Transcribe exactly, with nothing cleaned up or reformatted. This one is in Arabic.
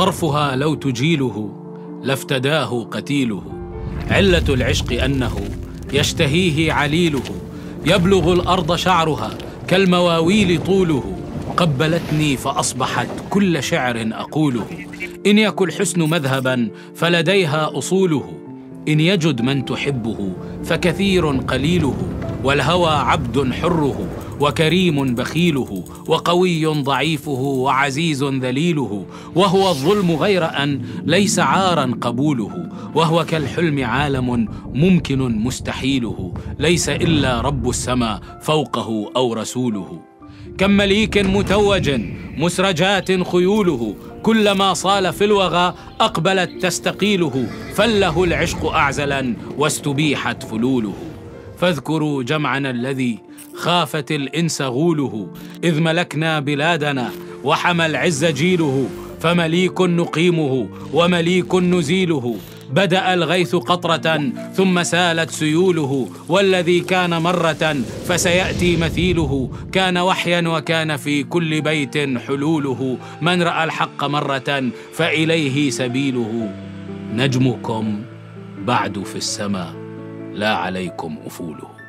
طرفها لو تجيله لافتداه قتيله. علة العشق أنه يشتهيه عليله، يبلغ الأرض شعرها كالمواويل طوله. قبلتني فأصبحت كل شعر أقوله، إن يك الحسن مذهبا فلديها أصوله. إن يجد من تحبه فكثير قليله، والهوى عبد حره وكريم بخيله، وقوي ضعيفه وعزيز ذليله. وهو الظلم غير أن ليس عارا قبوله، وهو كالحلم عالم ممكن مستحيله، ليس إلا رب السما فوقه أو رسوله. كم مليك متوج مسرجات خيوله، كلما صال في الوغى أقبلت تستقيله. فله العشق أعزلا واستبيحت فلوله. فاذكروا جمعنا الذي خافت الإنس غوله، إذ ملكنا بلادنا وحمى العز جيله. فمليك نقيمه ومليك نزيله، بدأ الغيث قطرة ثم سالت سيوله. والذي كان مرة فسيأتي مثيله، كان وحيا وكان في كل بيت حلوله. من رأى الحق مرة فإليه سبيله. نجمكم بعد في السماء لا عليكم أفوله.